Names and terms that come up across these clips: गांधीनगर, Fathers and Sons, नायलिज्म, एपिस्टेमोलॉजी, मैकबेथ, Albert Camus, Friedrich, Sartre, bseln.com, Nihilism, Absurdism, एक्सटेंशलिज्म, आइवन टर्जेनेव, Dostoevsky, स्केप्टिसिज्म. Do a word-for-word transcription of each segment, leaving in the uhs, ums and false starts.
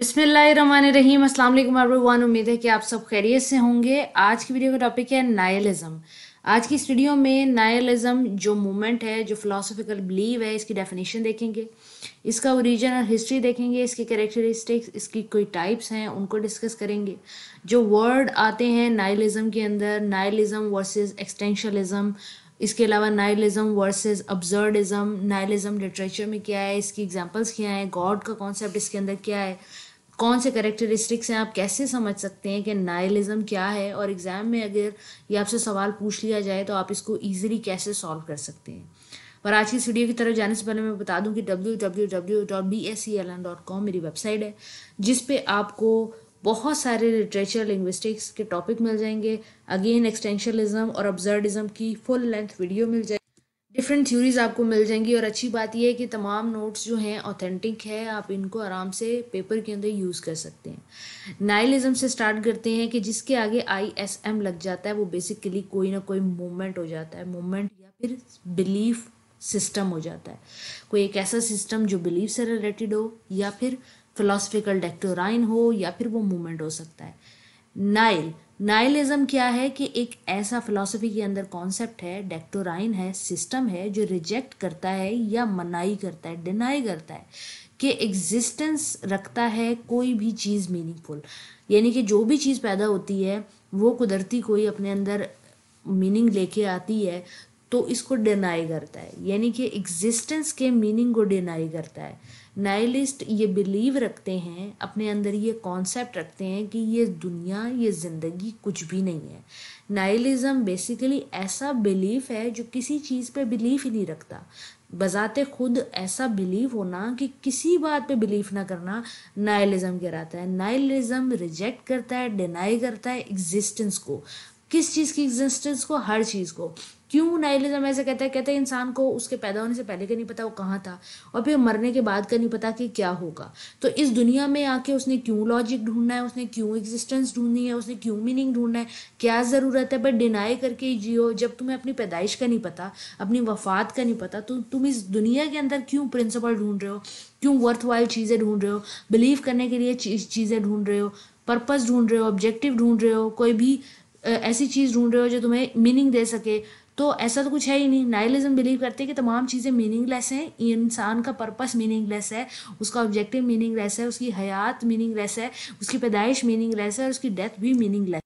बिस्मिल्लाहिर्रहमानिर्रहीम, अस्सलाम वालेकुम एवरीवन। उम्मीद है कि आप सब खैरियत से होंगे। आज की वीडियो का टॉपिक है नायलिज्म। आज की इस वीडियो में नायलिज्म जो मूवमेंट है, जो फिलोसोफिकल बिलीव है, इसकी डेफिनेशन देखेंगे, इसका ओरिजिन और हिस्ट्री देखेंगे, इसकी कैरेक्टरिस्टिक्स, इसकी कोई टाइप्स हैं उनको डिस्कस करेंगे। जो वर्ड आते हैं नायलिज्म के अंदर, नायलिज्म वर्सेस एक्सटेंशलिज्म, इसके अलावा नायलिज्म versus absurdism, नायलिज्म literature में क्या है, इसकी एग्जांपल्स क्या हैं, गॉड का कॉन्सेप्ट इसके अंदर क्या है, कौन से कैरेक्टरिस्टिक्स हैं, आप कैसे समझ सकते हैं कि नायलिज्म क्या है, और एग्ज़ाम में अगर ये आपसे सवाल पूछ लिया जाए तो आप इसको ईजिली कैसे सॉल्व कर सकते हैं। और आज की इस वीडियो की तरफ जाने से पहले मैं बता दूं कि W W W dot B S E L N dot com मेरी वेबसाइट है, जिस पे आपको बहुत सारे लिटरेचर लिंग्विस्टिक्स के टॉपिक मिल जाएंगे। अगेन एक्सटेंशलिज्म और अब्सर्डिज्म की फुल लेंथ वीडियो मिल जाएगी, डिफरेंट थ्योरीज आपको मिल जाएंगी। और अच्छी बात यह है कि तमाम नोट्स जो हैं ऑथेंटिक है, आप इनको आराम से पेपर के अंदर यूज़ कर सकते हैं। नायलिज्म से स्टार्ट करते हैं कि जिसके आगे आई एस एम लग जाता है वो बेसिकली कोई ना कोई मूवमेंट हो जाता है, मूवमेंट या फिर बिलीफ सिस्टम हो जाता है। कोई एक ऐसा सिस्टम जो बिलीफ से रिलेटेड हो, या फिर फिलोसफिकल डॉक्ट्राइन हो, या फिर वो मूवमेंट हो सकता है। नाइल नायलिज्म क्या है कि एक ऐसा फिलॉसफी के अंदर कॉन्सेप्ट है, डैक्टोराइन है, सिस्टम है जो रिजेक्ट करता है या मनाई करता है, डिनाई करता है कि एग्जिस्टेंस रखता है कोई भी चीज़ मीनिंगफुल। यानी कि जो भी चीज़ पैदा होती है वो कुदरती कोई अपने अंदर मीनिंग लेके आती है, तो इसको डिनाई करता है, यानी कि एग्जिस्टेंस के मीनिंग को डिनाई करता है। नायलिस्ट ये बिलीव रखते हैं, अपने अंदर ये कॉन्सेप्ट रखते हैं कि ये दुनिया, ये ज़िंदगी कुछ भी नहीं है। नायलिज्म बेसिकली ऐसा बिलीफ है जो किसी चीज़ पे बिलीफ ही नहीं रखता। बजाते खुद ऐसा बिलीव होना कि किसी बात पे बिलीफ ना करना नायलिज्म कहलाता है। नायलिज्म रिजेक्ट करता है, डिनाई करता है एग्जिस्टेंस को। किस चीज़ की एग्जिस्टेंस को? हर चीज़ को। क्यों नायलिज्म ऐसे कहता है? कहता है इंसान को उसके पैदा होने से पहले का नहीं पता वो कहाँ था, और फिर मरने के बाद का नहीं पता कि क्या होगा। तो इस दुनिया में आके उसने क्यों लॉजिक ढूंढना है, उसने क्यों एग्जिस्टेंस ढूंढनी है, उसने क्यों मीनिंग ढूंढना है, क्या ज़रूरत है? पर डिनाई करके ही जियो। जब तुम्हें अपनी पैदाइश का नहीं पता, अपनी वफात का नहीं पता, तो तुम इस दुनिया के अंदर क्यों प्रिंसिपल ढूंढ रहे हो, क्यों वर्थवाइल चीज़ें ढूंढ रहे हो, बिलीव करने के लिए चीज़ें ढूंढ रहे हो, पर्पज़ ढूंढ रहे हो, ऑब्जेक्टिव ढूंढ रहे हो, कोई भी ऐसी चीज़ ढूंढ रहे हो जो तुम्हें मीनिंग दे सके? तो ऐसा तो कुछ है ही नहीं। नायलिज्म बिलीव करते हैं कि तमाम चीज़ें मीनिंगलेस हैं, इंसान का पर्पस मीनिंगलेस है, उसका ऑब्जेक्टिव मीनिंगलेस है, उसकी हयात मीनिंगलेस है, उसकी पैदाइश मीनिंगलेस है, और उसकी डेथ भी मीनिंगलेस।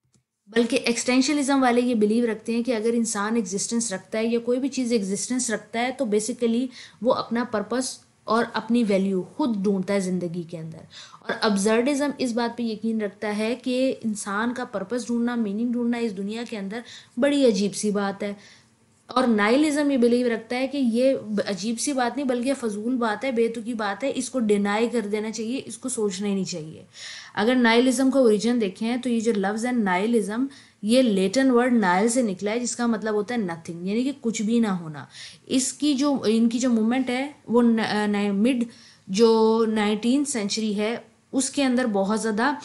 बल्कि एक्सटेंशलिज्म वाले ये बिलीव रखते हैं कि अगर इंसान एग्जिस्टेंस रखता है या कोई भी चीज़ एग्जिस्टेंस रखता है तो बेसिकली वो अपना पर्पस और अपनी वैल्यू खुद ढूंढता है ज़िंदगी के अंदर। और अब्सर्डिज्म इस बात पे यकीन रखता है कि इंसान का पर्पस ढूंढना, मीनिंग ढूंढना इस दुनिया के अंदर बड़ी अजीब सी बात है। और नायलिज्म ये बिलीव रखता है कि ये अजीब सी बात नहीं बल्कि फजूल बात है, बेतुकी बात है, इसको डिनाई कर देना चाहिए, इसको सोचना ही नहीं चाहिए। अगर नायलिज्म का ओरिजिन देखें तो ये जो लफ्ज़ है नायलिज्म, ये लेटिन वर्ड नायल से निकला है, जिसका मतलब होता है नथिंग, यानी कि कुछ भी ना होना। इसकी जो इनकी जो मूवमेंट है वो मिड जो नाइनटीन सेंचुरी है उसके अंदर बहुत ज़्यादा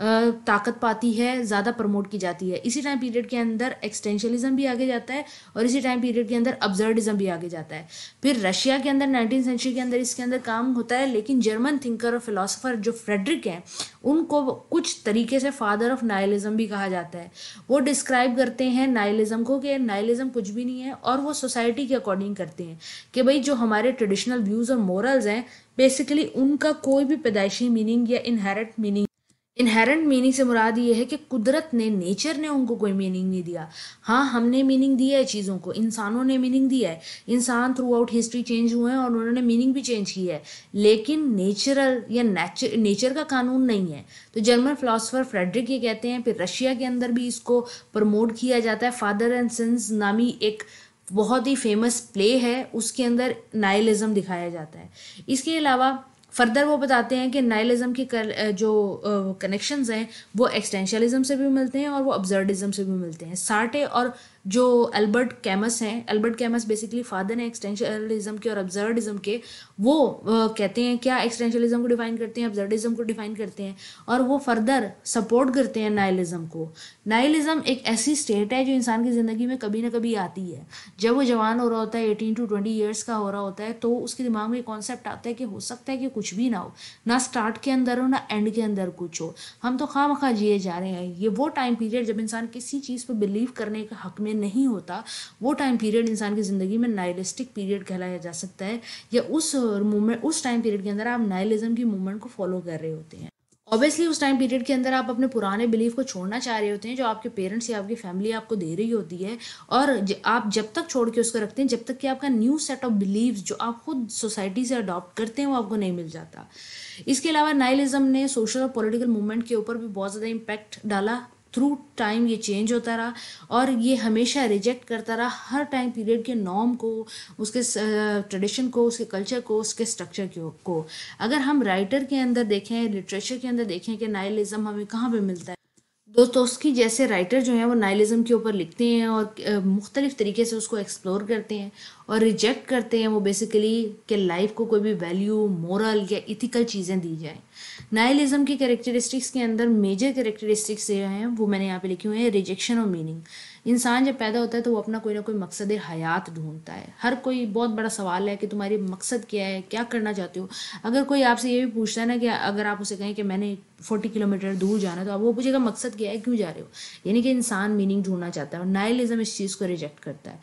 ताकत पाती है, ज़्यादा प्रमोट की जाती है। इसी टाइम पीरियड के अंदर एक्सटेंशलिज्म भी आगे जाता है, और इसी टाइम पीरियड के अंदर अब्सर्डिज्म भी आगे जाता है। फिर रशिया के अंदर नाइनटीन सेंचुरी के अंदर इसके अंदर काम होता है, लेकिन जर्मन थिंकर और फिलोसोफर जो फ्रेडरिक हैं उनको कुछ तरीके से फादर ऑफ नायलिज्म भी कहा जाता है। वो डिस्क्राइब करते हैं नायलिज्म को कि नायलिज्म कुछ भी नहीं है, और वो सोसाइटी के अकॉर्डिंग करते हैं कि भाई जो हमारे ट्रेडिशनल व्यूज़ और मोरल्स हैं बेसिकली उनका कोई भी पैदाइशी मीनिंग या इनहेरेंट मीनिंग इनहेरेंट मीनिंग से मुराद ये है कि कुदरत ने, नेचर ने उनको कोई मीनिंग नहीं दिया। हाँ, हमने मीनिंग दिया है चीज़ों को, इंसानों ने मीनिंग दिया है। इंसान थ्रू आउट हिस्ट्री चेंज हुए हैं और उन्होंने मीनिंग भी चेंज की है, लेकिन नेचुरल या नेचर नेचर का कानून नहीं है। तो जर्मन फिलासफर फ्रेडरिक ये कहते हैं। फिर रशिया के अंदर भी इसको प्रमोट किया जाता है। फादर एंड सन्स नामी एक बहुत ही फेमस प्ले है, उसके अंदर नायलिज्म दिखाया जाता है। इसके अलावा फर्दर वो बताते हैं कि नायलिज्म के जो कनेक्शंस हैं वो एक्सटेंशलिज्म से भी मिलते हैं और वो अब्सर्डिज्म से भी मिलते हैं। सार्टे और जो अल्बर्ट कैमस हैं, अल्बर्ट कैमस बेसिकली फादर हैं एक्सटेंशनलिज्म के और अब्सर्डिज्म के, वो कहते हैं क्या एक्सटेंशनलिज्म को डिफाइन करते हैं, अब्सर्डिज्म को डिफाइन करते हैं और वो फर्दर सपोर्ट करते हैं नाइलिज्म को। नाइलिज्म एक ऐसी स्टेट है जो इंसान की ज़िंदगी में कभी ना कभी आती है। जब वो जवान हो रहा होता है, एटीन टू ट्वेंटी ईयर्स का हो रहा होता है, तो उसके दिमाग में कॉन्सेप्ट आता है कि हो सकता है कि कुछ भी ना हो, ना स्टार्ट के अंदर हो ना एंड के अंदर कुछ हो, हम तो खामखा जिए जा रहे हैं। ये वो टाइम पीरियड जब इंसान किसी चीज़ पर बिलीव करने का हक में नहीं होता, वो टाइम पीरियड इंसान की ज़िंदगी में नाइलिस्टिक पीरियड कहलाया जा सकता है, या उस मूवमेंट उस टाइम पीरियड के अंदर आप नाइलिज्म की मूवमेंट को फॉलो कर रहे होते हैं। ऑब्वियसली उस टाइम पीरियड के अंदर आप अपने पुराने बिलीफ को छोड़ना चाह रहे होते हैं जो आपके पेरेंट्स या आपकी फैमिली आपको दे रही होती है, और आप जब तक छोड़ के उसको रखते हैं जब तक कि आपका न्यू सेट ऑफ बिलीव्स जो आप खुद सोसाइटी से अडॉप्ट करते हैं वो आपको नहीं मिल जाता। इसके अलावा नाइलिज्म ने सोशल और पॉलिटिकल मूवमेंट के ऊपर भी बहुत ज़्यादा इम्पैक्ट डाला। थ्रू टाइम ये चेंज होता रहा और ये हमेशा रिजेक्ट करता रहा हर टाइम पीरियड के नॉर्म को, उसके ट्रेडिशन को, उसके कल्चर को, उसके स्ट्रक्चर को। अगर हम राइटर के अंदर देखें, लिटरेचर के अंदर देखें कि नाइलिज्म हमें कहाँ पे मिलता है, दोस्तोवस्की जैसे राइटर जो हैं वो नाइलिज्म के ऊपर लिखते हैं और मुख्तलिफ तरीके से उसको एक्सप्लोर करते हैं और रिजेक्ट करते हैं वो बेसिकली कि लाइफ को कोई भी वैल्यू, मोरल या इथिकल चीज़ें दी जाएं। नाइलिज्म की कैरेक्टरिस्टिक्स के अंदर मेजर कैरेक्टरिस्टिक्स जो हैं वो मैंने यहाँ पे लिखे हुए हैं, रिजेक्शन और मीनिंग। इंसान जब पैदा होता है तो वो अपना कोई ना कोई मकसद हयात ढूंढता है। हर कोई बहुत बड़ा सवाल है कि तुम्हारी मकसद क्या है, क्या करना चाहते हो। अगर कोई आपसे ये भी पूछता है ना कि अगर आप उसे कहें कि मैंने फोर्टी किलोमीटर दूर जाना है तो आप वो पूछेगा मकसद क्या है, क्यों जा रहे हो, यानी कि इंसान मीनिंग ढूंढना चाहता है और नाइलिज्म इस चीज़ को रिजेक्ट करता है।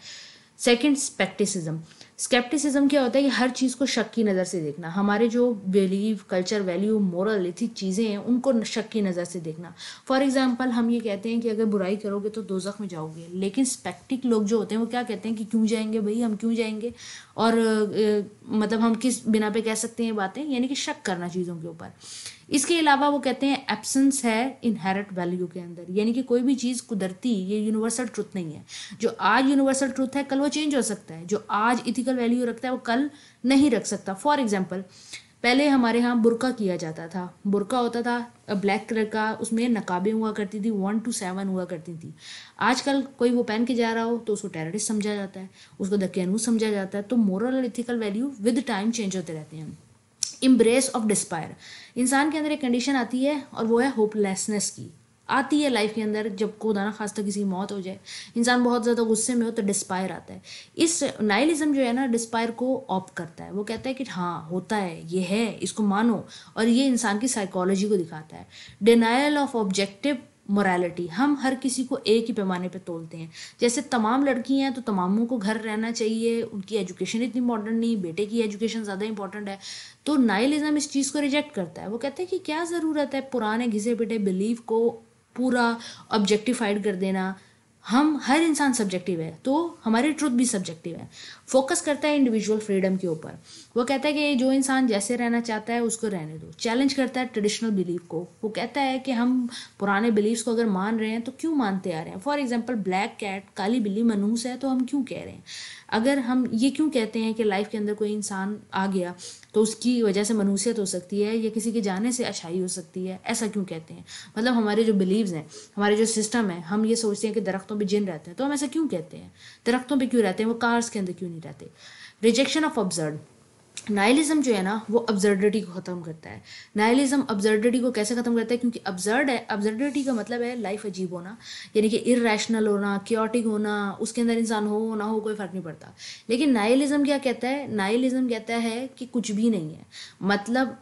सेकेंड, स्पेक्टिसिज्म। स्केप्टिसिज्म क्या होता है कि हर चीज़ को शक की नज़र से देखना, हमारे जो believe, culture, value, moral, ethic चीज़ें हैं उनको शक की नज़र से देखना। फॉर एग्जांपल हम ये कहते हैं कि अगर बुराई करोगे तो दोज़ख में जाओगे, लेकिन स्पेक्टिक लोग जो होते हैं वो क्या कहते हैं कि क्यों जाएंगे भाई, हम क्यों जाएंगे, और ए, मतलब हम किस बिना पे कह सकते हैं बातें, यानी कि शक करना चीज़ों के ऊपर। इसके अलावा वो कहते हैं एब्सेंस है इनहेरिट वैल्यू के अंदर, यानी कि कोई भी चीज़ कुदरती, ये यूनिवर्सल ट्रुथ नहीं है। जो आज यूनिवर्सल ट्रुथ है कल वो चेंज हो सकता है, जो आज इथिकल वैल्यू रखता है वो कल नहीं रख सकता। फॉर एग्जांपल पहले हमारे यहाँ बुरका किया जाता था, बुरका होता था ब्लैक कलर का, उसमें नकाबें हुआ करती थी, वन टू सेवन हुआ करती थी। आजकल कोई वो पहन के जा रहा हो तो उसको टेररिस्ट समझा जाता है, उसको दकियानूस समझा जाता है। तो मोरल और ethical value with time change होते रहते हैं। इम्ब्रेस ऑफ डिस्पायर, इंसान के अंदर एक कंडीशन आती है और वो है होपलेसनेस की, आती है लाइफ के अंदर। जब खुदा ना खास्ता किसी की मौत हो जाए, इंसान बहुत ज़्यादा गुस्से में हो तो डिस्पायर आता है। इस नाइलिज्म जो है ना, डिस्पायर को ऑप करता है, वो कहता है कि हाँ होता है, ये है, इसको मानो, और ये इंसान की साइकोलॉजी को दिखाता है। डिनायल ऑफ ऑब्जेक्टिव मोरालिटी, हम हर किसी को एक ही पैमाने पे तोलते हैं, जैसे तमाम लड़कियां हैं तो तमामों को घर रहना चाहिए, उनकी एजुकेशन इतनी इंपॉर्टेंट नहीं, बेटे की एजुकेशन ज़्यादा इंपॉर्टेंट है। तो नाइलिज्म इस चीज़ को रिजेक्ट करता है, वो कहते हैं कि क्या ज़रूरत है पुराने घिसे पिटे बिलीव को पूरा ऑब्जेक्टिफाइड कर देना, हम हर इंसान सब्जेक्टिव है तो हमारी ट्रुथ भी सब्जेक्टिव है। फोकस करता है इंडिविजुअल फ्रीडम के ऊपर, वो कहता है कि जो इंसान जैसे रहना चाहता है उसको रहने दो। चैलेंज करता है ट्रेडिशनल बिलीफ को, वो कहता है कि हम पुराने बिलीव्स को अगर मान रहे हैं तो क्यों मानते आ रहे हैं। फॉर एग्जांपल ब्लैक कैट, काली बिल्ली मनहूस है तो हम क्यों कह रहे हैं, अगर हम ये क्यों कहते हैं कि लाइफ के अंदर कोई इंसान आ गया तो उसकी वजह से मनहूसियत हो सकती है या किसी के जाने से अच्छाई हो सकती है, ऐसा क्यों कहते हैं। मतलब हमारे जो बिलीव्स हैं, हमारे जो सिस्टम है, हम ये सोचते हैं कि दरख्तों पे जिन रहते हैं तो हम ऐसा क्यों कहते हैं, दरख्तों पे क्यों रहते हैं, वो कार्स के अंदर क्यों नहीं रहते। रिजेक्शन ऑफ अब्सर्ड, नाइलिज्म जो है ना वो अब्सर्डिटी को ख़त्म करता है। नाइलिज्म अब्सर्डिटी को कैसे ख़त्म करता है, क्योंकि अब्सर्ड है, अब्सर्डिटी का मतलब है लाइफ अजीब होना, यानी कि इर्रेशनल होना, क्योटिक होना, उसके अंदर इंसान हो ना हो कोई फ़र्क नहीं पड़ता। लेकिन नाइलिज्म क्या कहता है, नाइलिज्म कहता है कि कुछ भी नहीं है। मतलब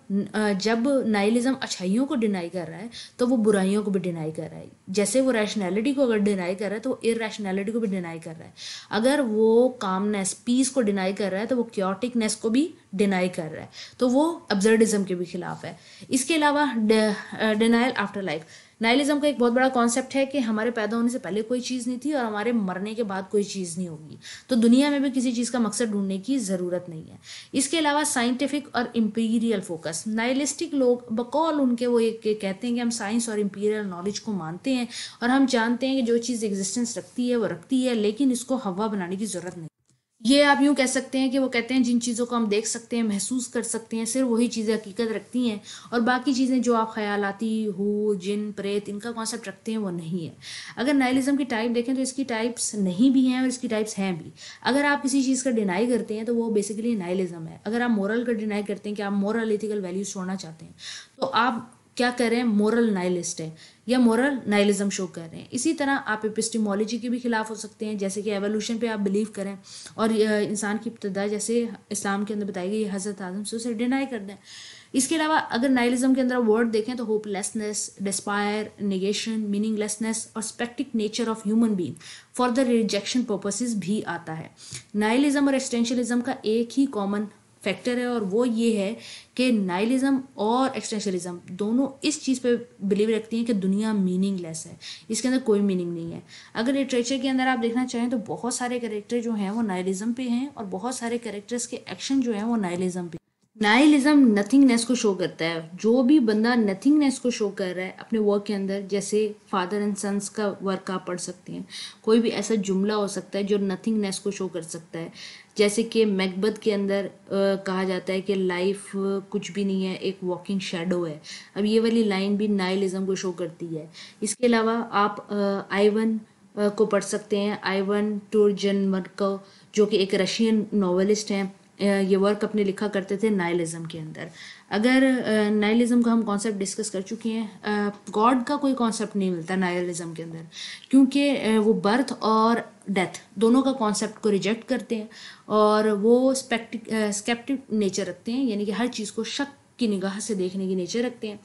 जब नाइलिज्म अच्छाइयों को डिनाई कर रहा है तो वो बुराइयों को भी डिनाई कर रहा है, जैसे वो रैशनैलिटी को अगर डिनाई कर रहा है तो वो इर्रेशनैलिटी को भी डिनाई कर रहा है, अगर वो कामनेस, पीस को डिनाई कर रहा है तो वो क्योटिकनेस को भी डिनाई कर रहा है, तो वो अब्सर्डिज्म के भी खिलाफ है। इसके अलावा डिनायल आफ्टर लाइफ, नाइलिज्म का एक बहुत बड़ा कॉन्सेप्ट है कि हमारे पैदा होने से पहले कोई चीज़ नहीं थी और हमारे मरने के बाद कोई चीज़ नहीं होगी, तो दुनिया में भी किसी चीज़ का मकसद ढूंढने की ज़रूरत नहीं है। इसके अलावा साइंटिफिक और इम्पीरियल फोकस, नाइलिस्टिक लोग बकौल उनके वो एक कहते हैं कि हम साइंस और इम्पीरियल नॉलेज को मानते हैं और हम जानते हैं कि जो चीज़ एग्जिस्टेंस रखती है वो रखती है, लेकिन इसको हवा बनाने की ज़रूरत नहीं। ये आप यूँ कह सकते हैं कि वो कहते हैं जिन चीज़ों को हम देख सकते हैं, महसूस कर सकते हैं, सिर्फ वही चीज़ें हकीकत रखती हैं, और बाकी चीज़ें जो आप ख्यालाती हो, जिन प्रेत, इनका कॉन्सेप्ट रखते हैं वो नहीं है। अगर नाइलिज्म की टाइप देखें तो इसकी टाइप्स नहीं भी हैं और इसकी टाइप्स हैं भी। अगर आप किसी चीज़ का डिनाई करते हैं तो वो बेसिकली नाइलिज्म है। अगर आप मोरल का डिनाई करते हैं कि आप मोरल एथिकल वैल्यूज छोड़ना चाहते हैं तो आप क्या कह रहे हैं, मोरल नाइलिस्ट है या मोरल नाइलिज्म शो कर रहे हैं। इसी तरह आप एपिस्टेमोलॉजी के भी खिलाफ हो सकते हैं, जैसे कि एवोल्यूशन पे आप बिलीव करें और इंसान की इब्तदा जैसे इस्लाम के अंदर बताई गई हज़रत आदम से उसे डिनाई कर दें। इसके अलावा अगर नाइलिज्म के अंदर वर्ड देखें तो होपलेसनेस, डिस्पायर, नेगेशन, मीनिंगलेसनेस और स्पेक्टिक nature of human being for the rejection purposes भी आता है। नाइलिज्म और एक्सटेंशलिज्म का एक ही कॉमन फैक्टर है और वो ये है कि नाइलिज्म और एक्सटेंशलिज्म दोनों इस चीज़ पे बिलीव रखती हैं कि दुनिया मीनिंगलेस है, इसके अंदर कोई मीनिंग नहीं है। अगर लिटरेचर के अंदर आप देखना चाहें तो बहुत सारे कैरेक्टर जो हैं वो नाइलिज्म पे हैं और बहुत सारे कैरेक्टर्स के एक्शन जो हैं वो नाइलिज्म पे। नाइलिज्म नथिंगनेस को शो करता है। जो भी बंदा नथिंगनेस को शो कर रहा है अपने वर्क के अंदर, जैसे फादर एंड सन्स का वर्क आप पढ़ सकते हैं, कोई भी ऐसा जुमला हो सकता है जो नथिंगनेस को शो कर सकता है। जैसे कि मैकबेथ के अंदर आ, कहा जाता है कि लाइफ कुछ भी नहीं है, एक वॉकिंग शेडो है। अब ये वाली लाइन भी नाइलिज्म को शो करती है। इसके अलावा आप आ, आइवन आ, को पढ़ सकते हैं, आइवन टर्जेनेव को, जो कि एक रशियन नॉवेलिस्ट हैं। ये वर्क अपने लिखा करते थे नाइलिज्म के अंदर। अगर नाइलिज्म का हम कॉन्सेप्ट डिस्कस कर चुके हैं। गॉड का कोई कॉन्सेप्ट नहीं मिलता नाइलिज्म के अंदर, क्योंकि वो बर्थ और डेथ दोनों का कॉन्सेप्ट को रिजेक्ट करते हैं और वो स्पेक्टिक स्केप्टिक नेचर रखते हैं, यानी कि हर चीज़ को शक की निगाह से देखने की नेचर रखते हैं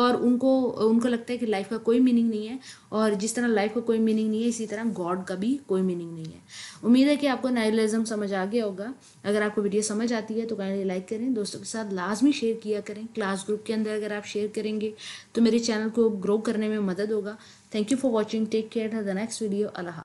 और उनको उनको लगता है कि लाइफ का कोई मीनिंग नहीं है। और जिस तरह लाइफ का कोई मीनिंग नहीं है, इसी तरह गॉड का भी कोई मीनिंग नहीं है। उम्मीद है कि आपको नाइलिज्म समझ आ गया होगा। अगर आपको वीडियो समझ आती है तो काइंडली लाइक करें, दोस्तों के साथ लाजमी शेयर किया करें। क्लास ग्रुप के अंदर अगर आप शेयर करेंगे तो मेरे चैनल को ग्रो करने में मदद होगा। Thank you for watching, take care, the next video. Allah.